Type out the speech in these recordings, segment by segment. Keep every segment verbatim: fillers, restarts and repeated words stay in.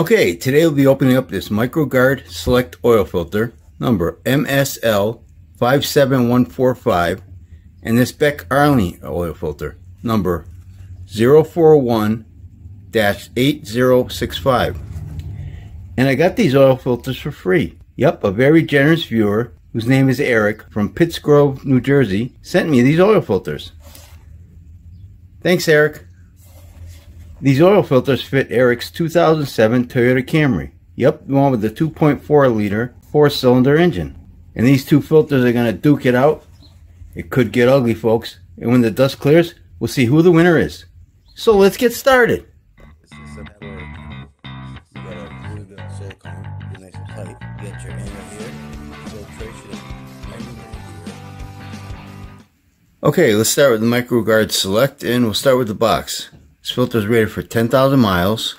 Okay, today we'll be opening up this Microgard Select oil filter, number M S L five seven one four five, and this Beck/Arnley oil filter, number zero four one dash eight zero six five. And I got these oil filters for free. Yep, a very generous viewer, whose name is Eric, from Pittsgrove, New Jersey, sent me these oil filters. Thanks, Eric. These oil filters fit Eric's two thousand seven Toyota Camry. Yep, the one with the two point four liter four cylinder engine. And these two filters are going to duke it out. It could get ugly, folks. And when the dust clears, we'll see who the winner is. So let's get started. It's a simple work. You got a really good silicone. You nice and tight. You got your end of here. Filtration. Okay, let's start with the Microgard Select, and we'll start with the box. This filter is rated for ten thousand miles.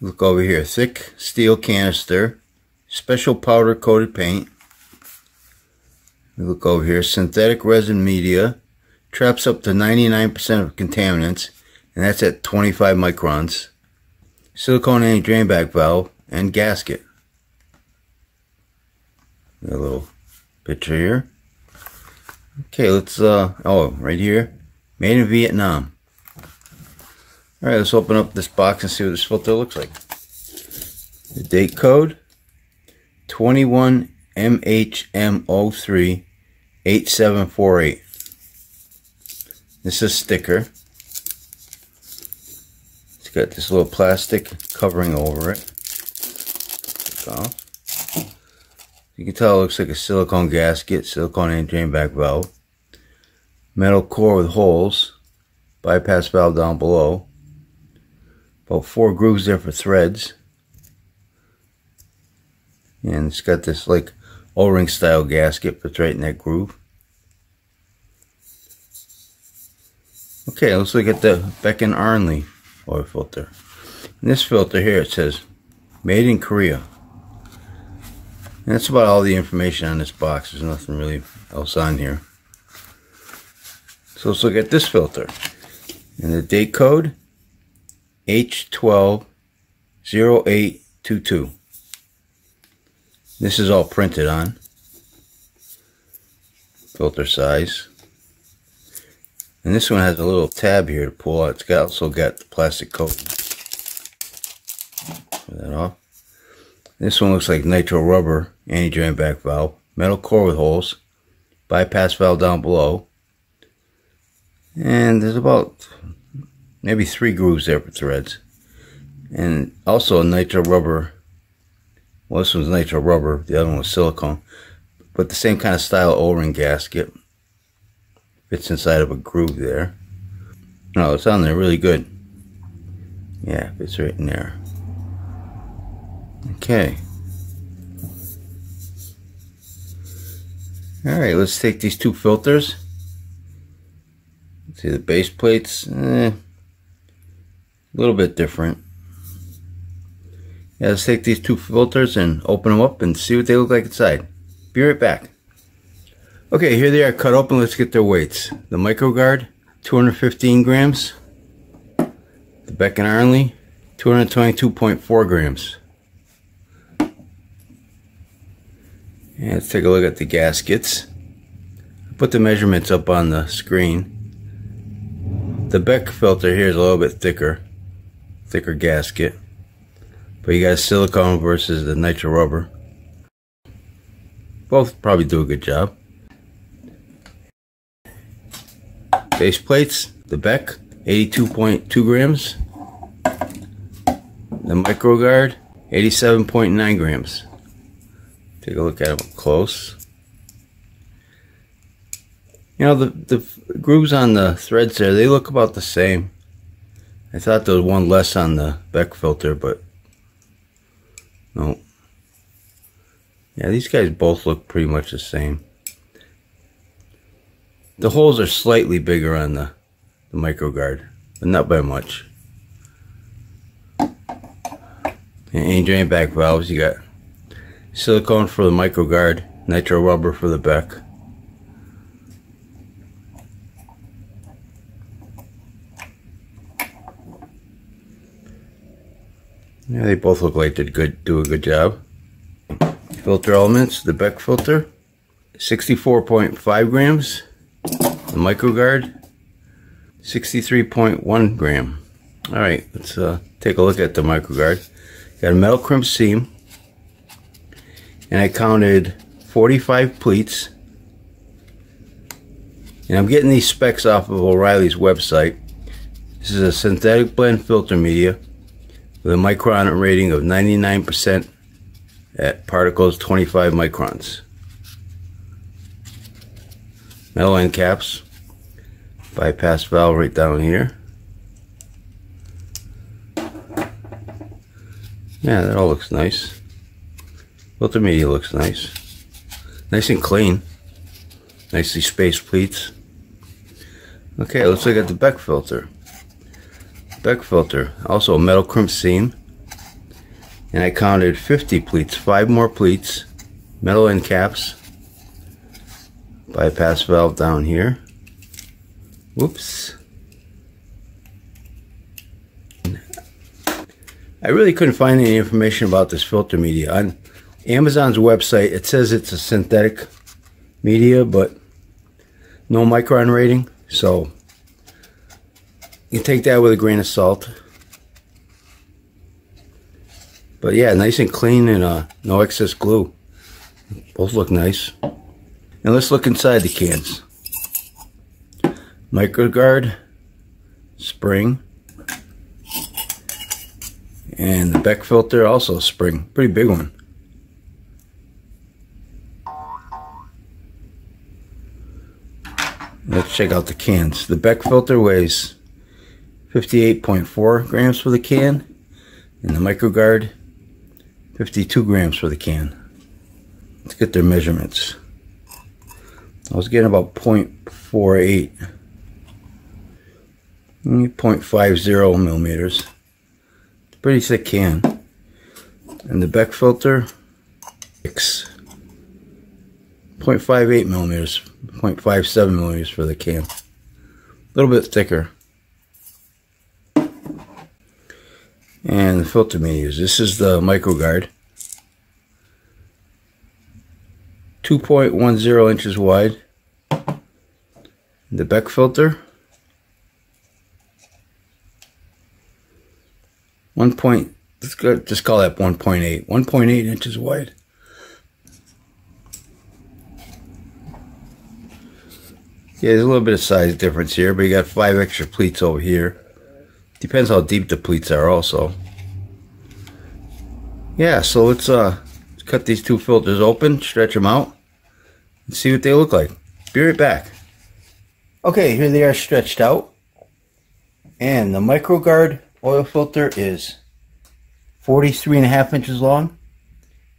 Look over here. Thick steel canister. Special powder coated paint. Look over here. Synthetic resin media. Traps up to ninety-nine percent of contaminants. And that's at twenty-five microns. Silicone anti-drain back valve. And gasket. A little picture here. Okay, let's... Uh, oh, right here. Made in Vietnam. Alright, let's open up this box and see what this filter looks like. The date code, twenty-one M H M zero three eight seven four eight. This is a sticker. It's got this little plastic covering over it. You can tell it looks like a silicone gasket, silicone anti-drain back valve. Metal core with holes, bypass valve down below. About four grooves there for threads. And it's got this like O-ring style gasket that's right in that groove. Okay, let's look at the Beck/Arnley oil filter. And this filter here, it says made in Korea. And that's about all the information on this box. There's nothing really else on here. So let's look at this filter. And the date code, H twelve oh eight twenty-two. This is all printed on. Filter size. And this one has a little tab here to pull out. It's got, also got the plastic coating. Put that off. This one looks like nitro rubber anti-drain back valve. Metal core with holes. Bypass valve down below. And there's about... maybe three grooves there for threads. And also nitro rubber. Well, this one's nitro rubber. The other one was silicone. But the same kind of style O-ring gasket. Fits inside of a groove there. No, it's on there really good. Yeah, fits right in there. Okay. Alright, let's take these two filters. See the base plates. Eh. A little bit different. Yeah, let's take these two filters and open them up and see what they look like inside. Be right back. Okay, here they are cut open. Let's get their weights. The Microgard, two hundred fifteen grams. The Beck/Arnley, two hundred twenty-two point four grams. And let's take a look at the gaskets. I put the measurements up on the screen. The Beck filter here is a little bit thicker. Thicker gasket, but you got silicone versus the nitro rubber. Both probably do a good job. Base plates, the Beck, eighty-two point two grams. The Microgard, eighty-seven point nine grams. Take a look at them close. You know, the, the grooves on the threads there, they look about the same. I thought there was one less on the Beck filter, but no. Yeah, these guys both look pretty much the same. The holes are slightly bigger on the, the Microgard, but not by much. And anti-drain back valves, you got silicone for the Microgard, nitro rubber for the Beck. Yeah, they both look like they did good, do a good job. Filter elements, the Beck filter, sixty-four point five grams. The Microgard, sixty-three point one gram. All right, let's uh, take a look at the Microgard. Got a metal crimp seam, and I counted forty-five pleats. And I'm getting these specs off of O'Reilly's website. This is a synthetic blend filter media with a micron rating of ninety-nine percent at particles twenty-five microns. Metal end caps, bypass valve right down here. Yeah, that all looks nice. Filter media looks nice. Nice and clean. Nicely spaced pleats. Okay, let's look at the Beck filter. Beck filter, also a metal crimp seam. And I counted fifty pleats, five more pleats, metal end caps, bypass valve down here. Whoops. I really couldn't find any information about this filter media. On Amazon's website, it says it's a synthetic media, but no micron rating, so you take that with a grain of salt. But yeah, nice and clean, and uh, no excess glue. Both look nice. Now let's look inside the cans. Microgard, spring, and the Beck filter, also spring. Pretty big one. Let's check out the cans. The Beck filter weighs fifty-eight point four grams for the can, and the Microgard fifty-two grams for the can. Let's get their measurements. I was getting about point four eight, point five zero millimeters. Pretty thick can. And the Beck filter, point five eight millimeters, point five seven millimeters for the can. A little bit thicker. And the filter medias. This is the Microgard. two point one zero inches wide. The Beck filter, one point, let's go, just call that one point eight. one point eight inches wide. Yeah, there's a little bit of size difference here, but you got five extra pleats over here. Depends how deep the pleats are also. Yeah, so let's uh, cut these two filters open, stretch them out, and see what they look like. Be right back. Okay, here they are stretched out. And the Microgard oil filter is forty-three and a half inches long.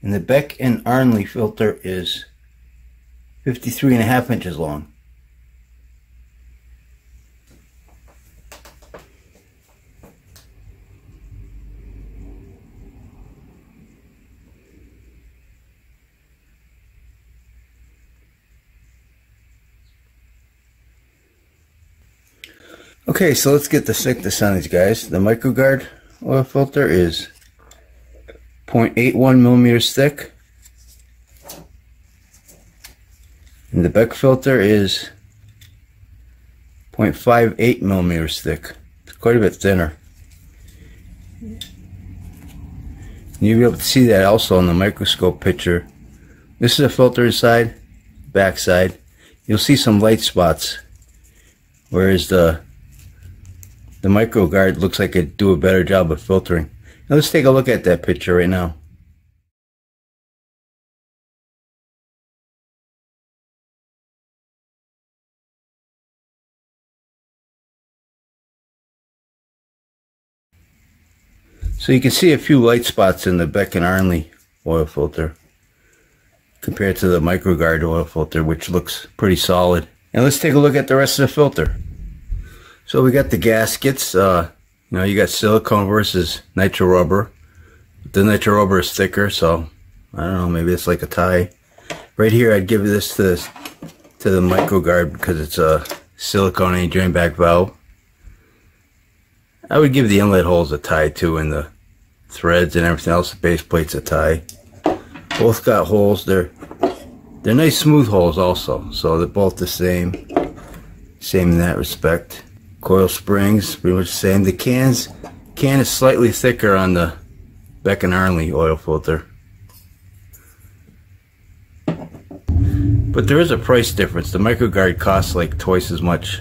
And the Beck and Arnley filter is fifty-three and a half inches long. Okay, so let's get the thickness on these guys. The Microgard oil filter is point eight one millimeters thick. And the Beck filter is point five eight millimeters thick. It's quite a bit thinner. You'll be able to see that also in the microscope picture. This is the filter side, back side. You'll see some light spots, whereas the The Microgard looks like it'd do a better job of filtering. Now let's take a look at that picture right now. So you can see a few light spots in the Beck and Arnley oil filter compared to the Microgard oil filter, which looks pretty solid. And let's take a look at the rest of the filter. So we got the gaskets, uh, you know, you got silicone versus nitro rubber. The nitro rubber is thicker, so I don't know, maybe it's like a tie. Right here, I'd give this to, this, to the Microgard because it's a silicone and drain back valve. I would give the inlet holes a tie too in the threads and everything else. The base plate's a tie. Both got holes. They're they're nice smooth holes also. So they're both the same. Same in that respect. Coil springs, pretty much the same. The cans can is slightly thicker on the Beck and Arnley oil filter. But there is a price difference. The Microgard costs like twice as much.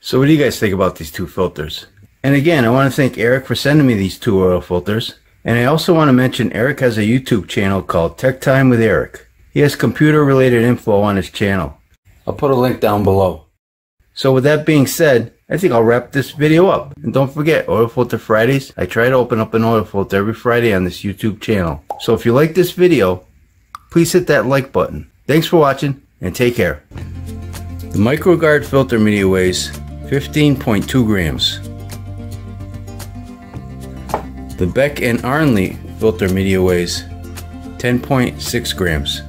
So what do you guys think about these two filters? And again, I want to thank Eric for sending me these two oil filters. And I also want to mention Eric has a YouTube channel called Tech Time with Eric. He has computer related info on his channel. I'll put a link down below. So with that being said, I think I'll wrap this video up. And don't forget, Oil Filter Fridays. I try to open up an oil filter every Friday on this YouTube channel. So if you like this video, please hit that like button. Thanks for watching and take care. The Microgard filter media weighs fifteen point two grams. The Beck and Arnley filter media weighs ten point six grams.